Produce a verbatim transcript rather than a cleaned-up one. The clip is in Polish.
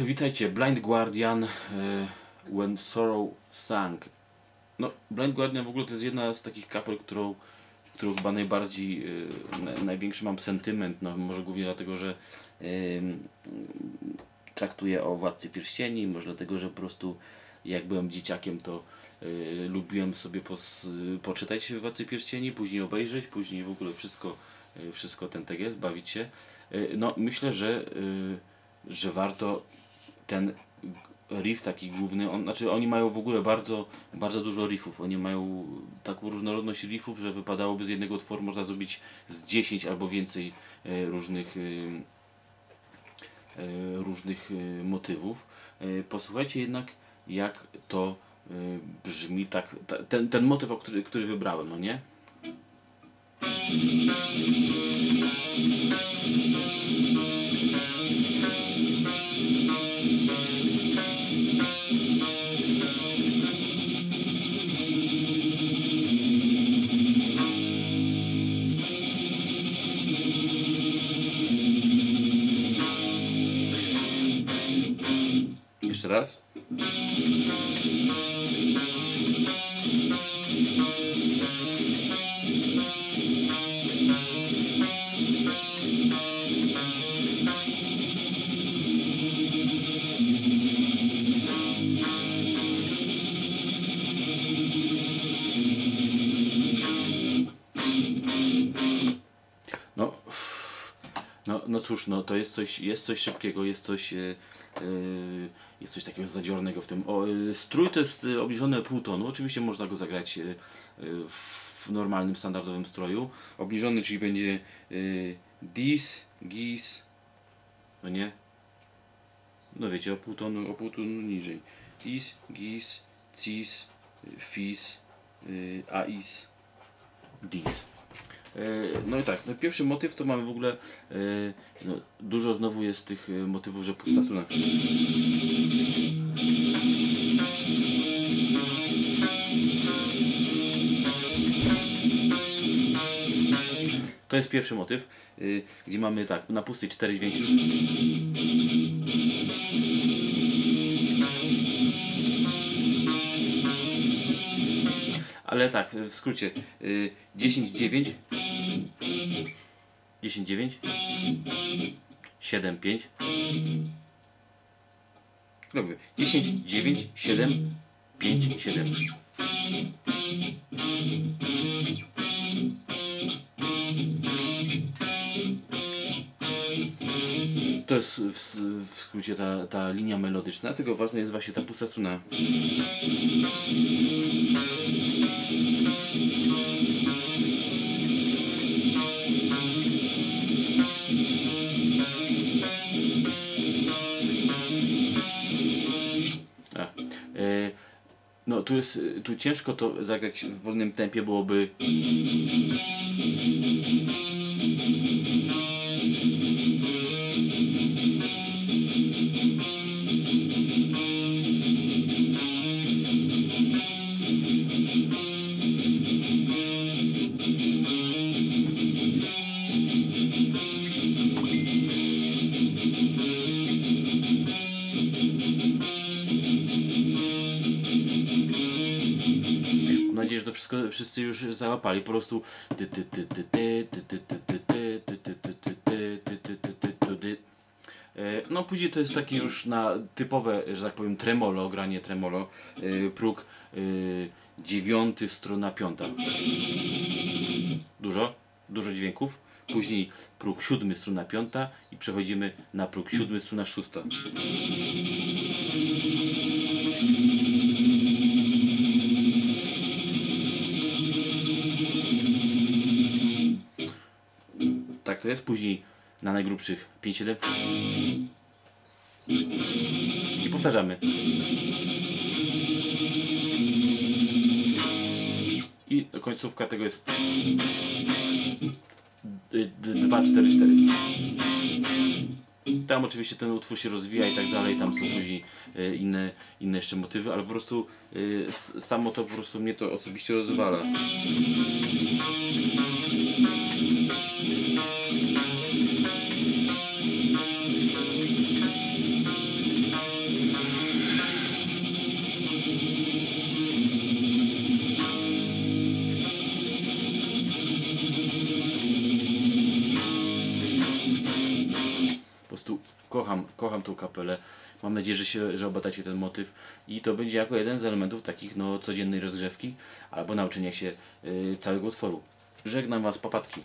Witajcie, Blind Guardian, When Sorrow Sang. No, Blind Guardian w ogóle to jest jedna z takich kapel, którą, którą chyba najbardziej, na, największy mam sentyment, no może głównie dlatego, że y, traktuję o Władcy Pierścieni, może dlatego, że po prostu jak byłem dzieciakiem, to y, lubiłem sobie pos, y, poczytać Władcy Pierścieni, później obejrzeć, później w ogóle wszystko, y, wszystko ten T G, bawić się. Y, no, myślę, że y, że warto ten riff taki główny, on, znaczy oni mają w ogóle bardzo, bardzo dużo riffów, oni mają taką różnorodność riffów, że wypadałoby z jednego utworu można zrobić z dziesięć albo więcej różnych różnych motywów. Posłuchajcie jednak, jak to brzmi, tak, ten, ten motyw, który, który wybrałem, no nie? Jeszcze raz. No, no, no cóż, no to jest coś, jest coś szybkiego, jest coś. Yy, yy, Jest coś takiego zadziornego w tym. O, strój to jest obniżony pół tonu. Oczywiście można go zagrać w normalnym, standardowym stroju. Obniżony, czyli będzie dis, gis, no nie? No wiecie, o pół tonu, o pół tonu niżej. Dis, gis, cis, fis, ais, dis. No i tak, no pierwszy motyw to mamy w ogóle, no, dużo znowu jest tych motywów, że pusta struna. To jest pierwszy motyw, gdzie mamy tak, na pustej cztery dźwięki. Ale tak, w skrócie, dziesięć dziewięć, dziesięć dziewięć, siedem pięć, dziesięć dziewięć, siedem, pięć, siedem. To jest w, w skrócie ta, ta linia melodyczna, tylko ważna jest właśnie ta pusta struna. No tu jest, tu ciężko to zagrać w wolnym tempie byłoby. Że to wszystko wszyscy już załapali, po prostu no później to jest takie już na typowe, że tak powiem, tremolo, granie tremolo, próg dziewiąty, struna piąta, dużo, dużo dźwięków, później próg siódmy, struna piąta i przechodzimy na próg siódmy, struna szósta. Tak to jest, później na najgrubszych pięć siedem i powtarzamy i końcówka tego jest dwa cztery cztery. Tam oczywiście ten utwór się rozwija i tak dalej, tam są później inne, inne jeszcze motywy, ale po prostu samo to po prostu mnie to osobiście rozwala. prostu kocham, kocham tą kapelę. Mam nadzieję, że, się, że obatacie ten motyw i to będzie jako jeden z elementów takich no, codziennej rozgrzewki albo nauczenia się yy, całego utworu. Żegnam Was, papatki.